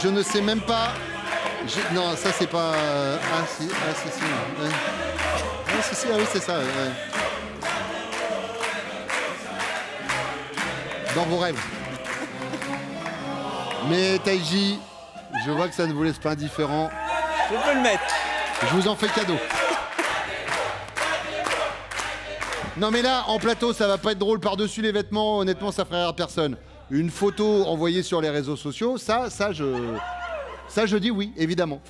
Je ne sais même pas. Non, ça c'est pas. Ah si, ah si, si. Ouais. Ah si, si, ah oui, c'est ça. Ouais. Dans vos rêves. Mais Taiji, je vois que ça ne vous laisse pas indifférent. Je peux le mettre. Je vous en fais cadeau. Non mais là, en plateau, ça va pas être drôle par-dessus les vêtements. Honnêtement, ça ferait rire à personne. Une photo envoyée sur les réseaux sociaux, ça je dis oui, évidemment.